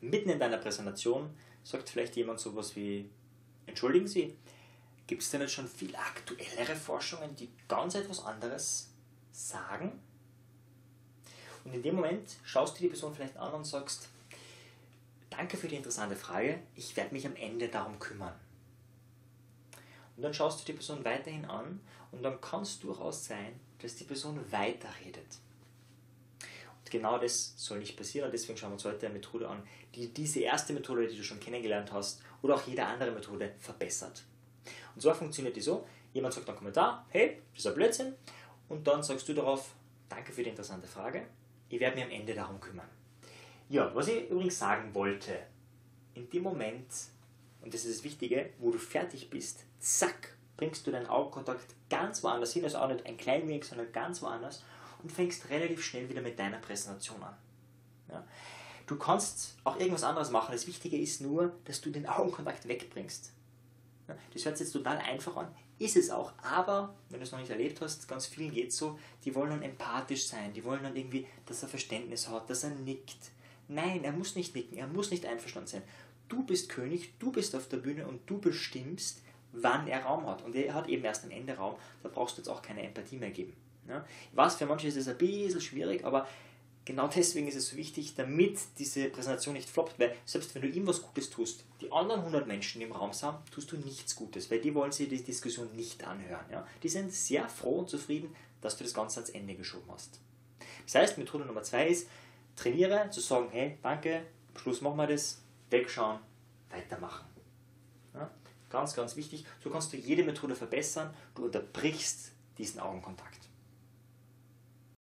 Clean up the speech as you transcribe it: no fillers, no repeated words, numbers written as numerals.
mitten in deiner Präsentation sagt vielleicht jemand sowas wie: Entschuldigen Sie, gibt es denn jetzt schon viel aktuellere Forschungen, die ganz etwas anderes sagen? Und in dem Moment schaust du die Person vielleicht an und sagst: Danke für die interessante Frage, ich werde mich am Ende darum kümmern. Und dann schaust du die Person weiterhin an und dann kann es durchaus sein, dass die Person weiterredet. Und genau das soll nicht passieren, deswegen schauen wir uns heute eine Methode an, die diese erste Methode, die du schon kennengelernt hast, oder auch jede andere Methode verbessert. Und zwar funktioniert die so: Jemand sagt einen Kommentar, hey, das ist ein Blödsinn, und dann sagst du darauf: Danke für die interessante Frage, ich werde mich am Ende darum kümmern. Ja, was ich übrigens sagen wollte, in dem Moment, und das ist das Wichtige, wo du fertig bist, zack, bringst du deinen Augenkontakt ganz woanders hin, also auch nicht ein klein wenig, sondern ganz woanders, und fängst relativ schnell wieder mit deiner Präsentation an. Ja? Du kannst auch irgendwas anderes machen, das Wichtige ist nur, dass du den Augenkontakt wegbringst. Ja? Das hört sich jetzt total einfach an, ist es auch, aber wenn du es noch nicht erlebt hast, ganz vielen geht es so, die wollen dann empathisch sein, die wollen dann irgendwie, dass er Verständnis hat, dass er nickt. Nein, er muss nicht nicken, er muss nicht einverstanden sein. Du bist König, du bist auf der Bühne und du bestimmst, wann er Raum hat. Und er hat eben erst am Ende Raum, da brauchst du jetzt auch keine Empathie mehr geben. Ja? Ich weiß, für manche ist das ein bisschen schwierig, aber genau deswegen ist es so wichtig, damit diese Präsentation nicht floppt, weil selbst wenn du ihm was Gutes tust, die anderen 100 Menschen, die im Raum sind, tust du nichts Gutes, weil die wollen sich die Diskussion nicht anhören. Ja? Die sind sehr froh und zufrieden, dass du das Ganze ans Ende geschoben hast. Das heißt, Methode Nummer 2 ist: Trainiere, zu sagen, hey, danke, am Schluss machen wir das, wegschauen, weitermachen. Ja, ganz, ganz wichtig. So kannst du jede Methode verbessern, du unterbrichst diesen Augenkontakt.